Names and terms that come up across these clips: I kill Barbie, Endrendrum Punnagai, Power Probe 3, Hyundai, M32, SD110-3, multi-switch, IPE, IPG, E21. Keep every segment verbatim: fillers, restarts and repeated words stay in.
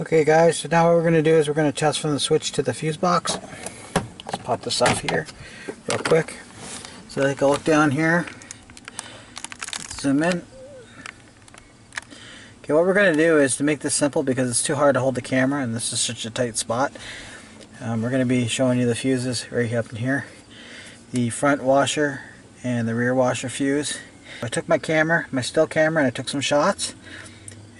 Okay guys, so now what we're going to do is we're going to test from the switch to the fuse box. Let's pop this off here real quick. So take a look down here. Zoom in. Okay, what we're going to do is, to make this simple because it's too hard to hold the camera and this is such a tight spot, um, we're going to be showing you the fuses right up in here. The front washer and the rear washer fuse. I took my camera, my still camera, and I took some shots.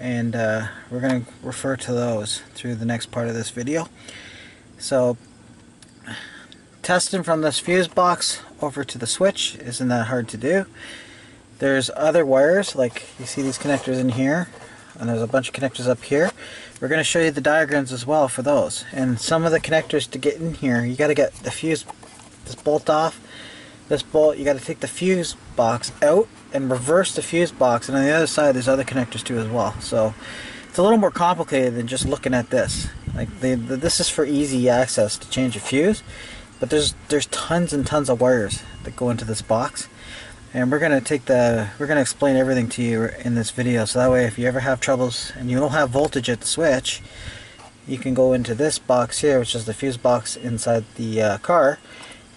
And uh, we're going to refer to those through the next part of this video. So testing from this fuse box over to the switch isn't that hard to do. There's other wires, like you see these connectors in here, and there's a bunch of connectors up here. We're going to show you the diagrams as well for those, and some of the connectors to get in here, you got to get the fuse, this bolt off, this bolt, you got to take the fuse box out and reverse the fuse box, and on the other side there's other connectors too as well. So it's a little more complicated than just looking at this. Like they, the, this is for easy access to change a fuse, but there's there's tons and tons of wires that go into this box, and we're gonna take the we're gonna explain everything to you in this video. So that way, if you ever have troubles and you don't have voltage at the switch, you can go into this box here, which is the fuse box inside the uh, car,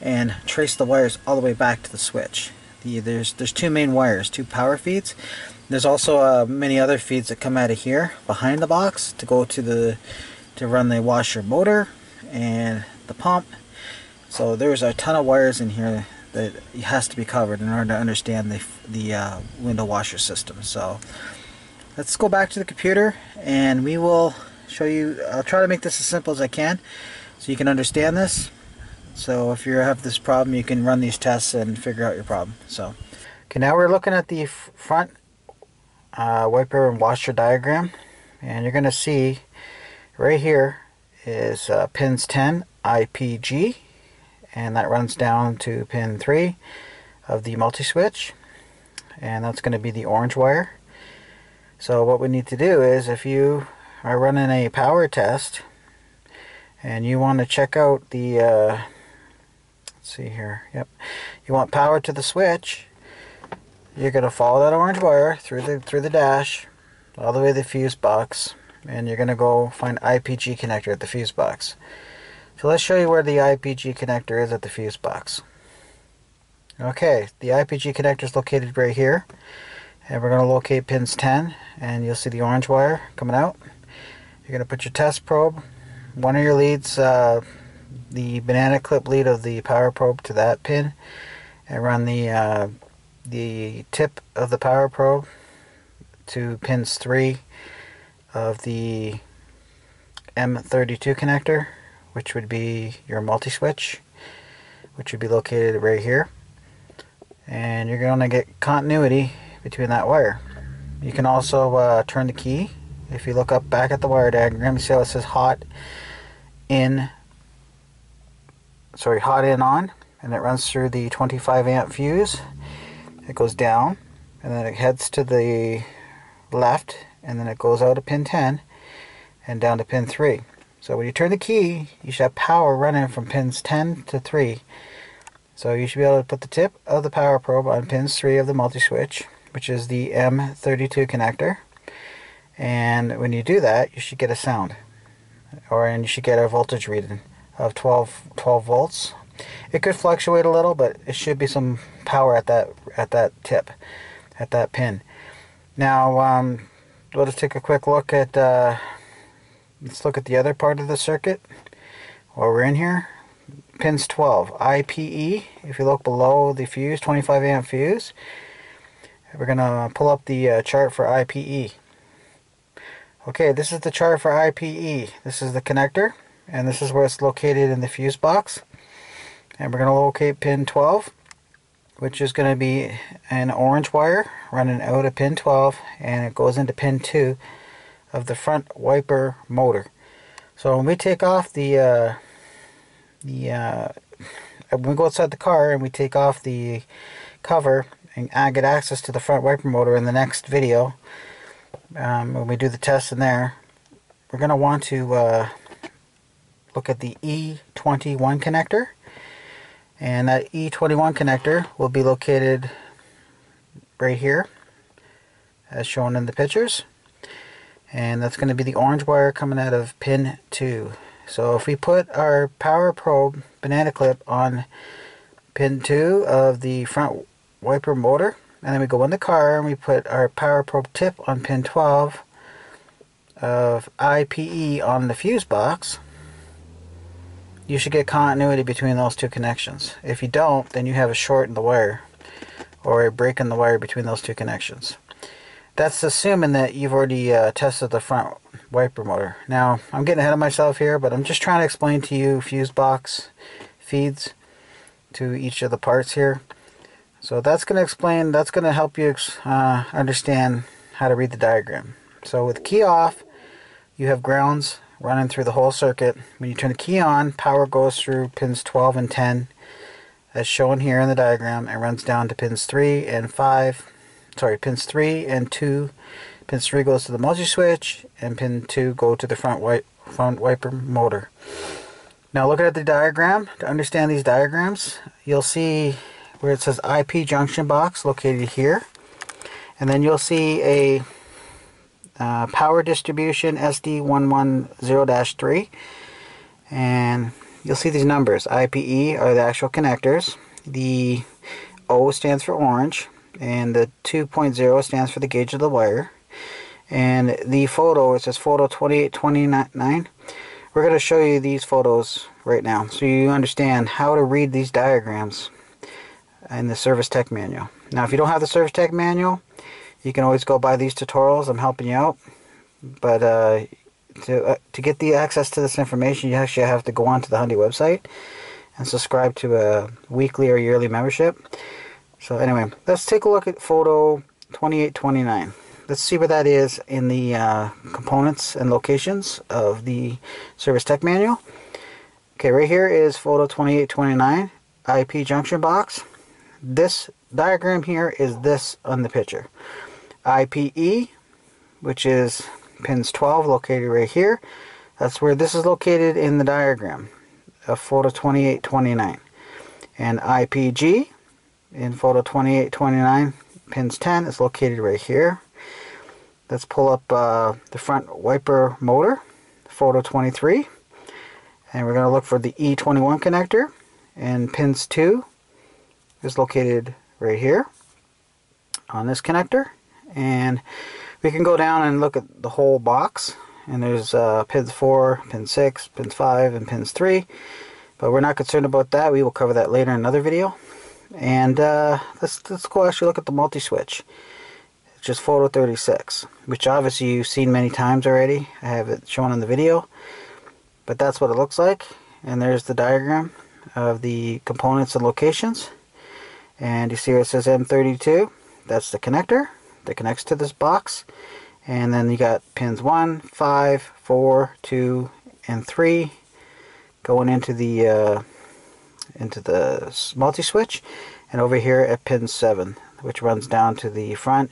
and trace the wires all the way back to the switch. The, there's there's two main wires, two power feeds. There's also uh, many other feeds that come out of here behind the box to go to the to run the washer motor and the pump. So there's a ton of wires in here that has to be covered in order to understand the the uh, window washer system. So let's go back to the computer and we will show you. I'll try to make this as simple as I can so you can understand this. So if you have this problem, you can run these tests and figure out your problem. So, okay, now we're looking at the front uh, wiper and washer diagram, and you're going to see right here is uh, pins ten I P G, and that runs down to pin three of the multi-switch, and that's going to be the orange wire. So what we need to do is, if you are running a power test and you want to check out the uh, see here, yep, you want power to the switch, you're going to follow that orange wire through the through the dash all the way to the fuse box, and you're going to go find I P G connector at the fuse box. So let's show you where the I P G connector is at the fuse box. Okay, the I P G connector is located right here, and we're going to locate pins ten, and you'll see the orange wire coming out. You're going to put your test probe, one of your leads, uh, the banana clip lead of the power probe, to that pin, and run the uh, the tip of the power probe to pins three of the M thirty-two connector, which would be your multi-switch, which would be located right here, and you're going to get continuity between that wire. You can also uh, turn the key. If you look up back at the wire diagram, you see how it says hot in, sorry, hot in on, and it runs through the twenty-five amp fuse. It goes down, and then it heads to the left, and then it goes out to pin ten and down to pin three. So when you turn the key, you should have power running from pins ten to three. So you should be able to put the tip of the power probe on pins three of the multi-switch, which is the M thirty-two connector. And when you do that, you should get a sound, or and you should get a voltage reading of twelve volts. It could fluctuate a little, but it should be some power at that at that tip, at that pin. Now um, we'll just take a quick look at uh, let's look at the other part of the circuit while we're in here. Pins twelve I P E. If you look below the fuse, twenty-five amp fuse, we're gonna pull up the uh, chart for I P E. Okay, this is the chart for I P E. This is the connector, and this is where it's located in the fuse box. And we're going to locate pin twelve, which is going to be an orange wire running out of pin twelve, and it goes into pin two of the front wiper motor. So when we take off the, uh, the uh, when we go outside the car and we take off the cover and get access to the front wiper motor in the next video, Um, when we do the test in there, we're going to want to uh, look at the E twenty-one connector, and that E twenty-one connector will be located right here as shown in the pictures, and that's going to be the orange wire coming out of pin two. So if we put our power probe banana clip on pin two of the front wiper motor, and then we go in the car and we put our power probe tip on pin twelve of I P E on the fuse box, you should get continuity between those two connections. If you don't, then you have a short in the wire or a break in the wire between those two connections. That's assuming that you've already uh, tested the front wiper motor. Now, I'm getting ahead of myself here, but I'm just trying to explain to you fuse box feeds to each of the parts here. So that's going to explain, that's going to help you uh, understand how to read the diagram. So with key off, you have grounds running through the whole circuit. When you turn the key on, power goes through pins twelve and ten, as shown here in the diagram, and runs down to pins three and five. Sorry, pins three and two. Pins three goes to the multi switch, and pin two go to the front, wi front wiper motor. Now looking at the diagram, to understand these diagrams, you'll see where it says I P junction box located here, and then you'll see a uh, power distribution S D one one zero dash three, and you'll see these numbers. I P E are the actual connectors, the O stands for orange, and the two point zero stands for the gauge of the wire, and the photo, it says photo twenty-eight twenty-nine. We're going to show you these photos right now so you understand how to read these diagrams in the service tech manual. Now if you don't have the service tech manual, you can always go by these tutorials. I'm helping you out, but uh, to, uh, to get the access to this information, you actually have to go onto the Hyundai website and subscribe to a weekly or yearly membership. So anyway, let's take a look at photo twenty-eight twenty-nine. Let's see what that is in the uh, components and locations of the service tech manual. Okay, right here is photo twenty-eight twenty-nine, I P junction box. This diagram here is this on the picture. I P E, which is pins twelve, located right here. That's where this is located in the diagram of photo twenty-eight twenty-nine. And I P G, in photo twenty-eight twenty-nine, pins ten, is located right here. Let's pull up uh, the front wiper motor, photo twenty-three, and we're going to look for the E twenty-one connector, and pins two is located right here on this connector. And we can go down and look at the whole box, and there's uh, pins four, pins six, pins five, and pins three, but we're not concerned about that. We will cover that later in another video. And uh, let's, let's go actually look at the multi-switch. It's just photo thirty-six, which obviously you've seen many times already. I have it shown in the video, but that's what it looks like. And there's the diagram of the components and locations. And you see where it says M thirty-two, that's the connector that connects to this box. And then you got pins one, five, four, two, and three going into the uh, into the multi-switch, and over here at pin seven, which runs down to the front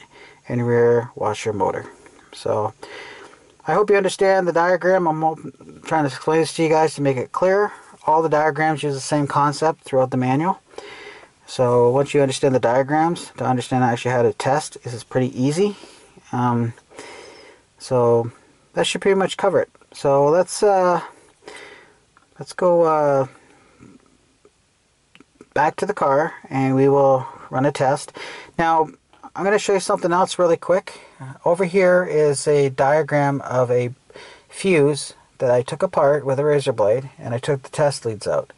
and rear washer motor. So I hope you understand the diagram. I'm trying to explain this to you guys to make it clear. All the diagrams use the same concept throughout the manual. So once you understand the diagrams, to understand actually how to test, this is pretty easy. Um, so that should pretty much cover it. So let's uh, let's go uh, back to the car, and we will run a test. Now I'm going to show you something else really quick. Over here is a diagram of a fuse that I took apart with a razor blade, and I took the test leads out.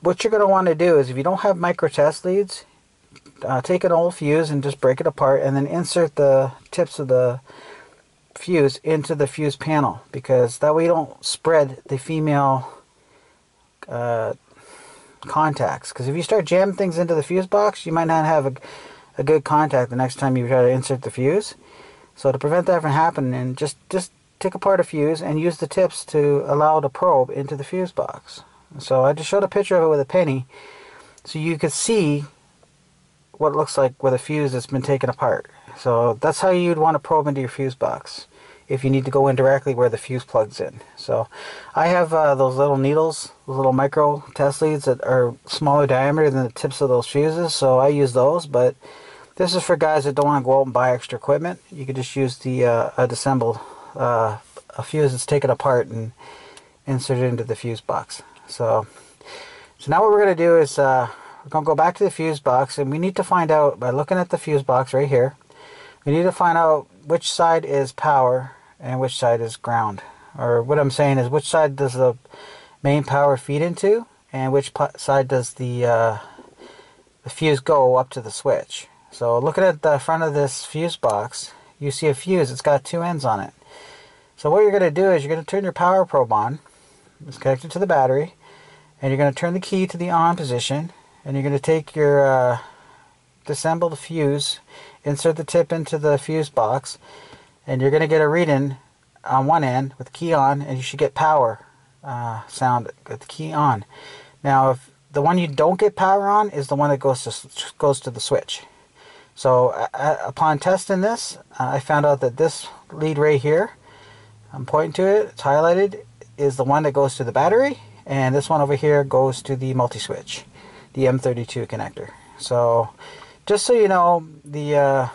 What you're going to want to do is, if you don't have micro test leads, uh, take an old fuse and just break it apart, and then insert the tips of the fuse into the fuse panel, because that way you don't spread the female uh, contacts. Because if you start jamming things into the fuse box, you might not have a, a good contact the next time you try to insert the fuse. So to prevent that from happening, just just take apart a fuse and use the tips to allow the probe into the fuse box. So I just showed a picture of it with a penny, so you could see what it looks like with a fuse that's been taken apart. So that's how you'd want to probe into your fuse box, if you need to go in directly where the fuse plugs in. So I have uh, those little needles, those little micro test leads that are smaller diameter than the tips of those fuses, so I use those. But This is for guys that don't want to go out and buy extra equipment. You can just use the uh, disassembled uh, a fuse that's taken apart and insert it into the fuse box. So, so now what we're going to do is uh, we're going to go back to the fuse box, and we need to find out by looking at the fuse box right here. We need to find out which side is power and which side is ground. Or what I'm saying is, which side does the main power feed into, and which side does the, uh, the fuse go up to the switch. So looking at the front of this fuse box, you see a fuse. It's got two ends on it. So what you're going to do is you're going to turn your power probe on. It's connected to the battery, and you're going to turn the key to the on position, and you're going to take your uh, disassembled fuse, insert the tip into the fuse box, and you're going to get a reading on one end with the key on, and you should get power uh, sound with the key on. Now, if the one you don't get power on is the one that goes to goes to the switch. So uh, upon testing this, uh, I found out that this lead right here, I'm pointing to it, it's highlighted, is the one that goes to the battery, and this one over here goes to the multi-switch, the M thirty-two connector. So just so you know, the uh,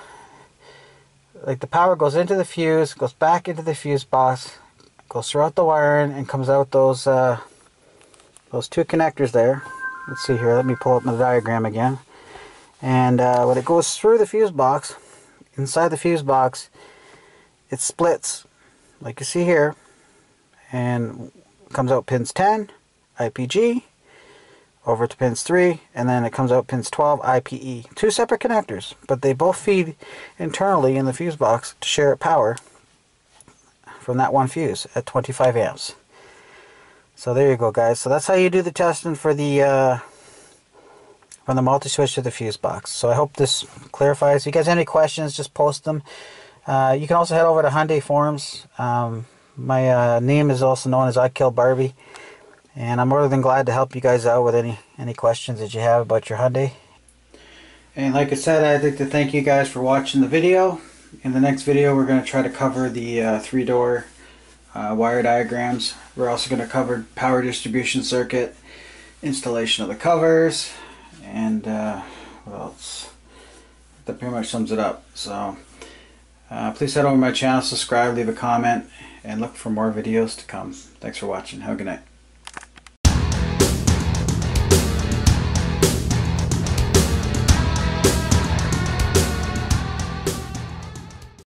like the power goes into the fuse, goes back into the fuse box, goes throughout the wiring, and comes out those uh, those two connectors there. Let's see here, let me pull up my diagram again. And uh, when it goes through the fuse box, inside the fuse box, it splits like you see here, and comes out pins ten, I P G, over to pins three, and then it comes out pins twelve, I P E. Two separate connectors, but they both feed internally in the fuse box to share power from that one fuse at twenty-five amps. So there you go, guys. So that's how you do the testing for the uh, from the multi-switch to the fuse box. So I hope this clarifies. If you guys have any questions, just post them. Uh, you can also head over to Hyundai forums. Um, my uh, name is also known as I Kill Barbie, and I'm more than glad to help you guys out with any any questions that you have about your Hyundai. And like I said, I'd like to thank you guys for watching the video. In the next video, we're going to try to cover the uh, three-door uh, wire diagrams. We're also going to cover power distribution circuit, installation of the covers, and uh, what else? That pretty much sums it up. So uh, please head over to my channel, subscribe, leave a comment, and look for more videos to come. Thanks for watching. Have a good night.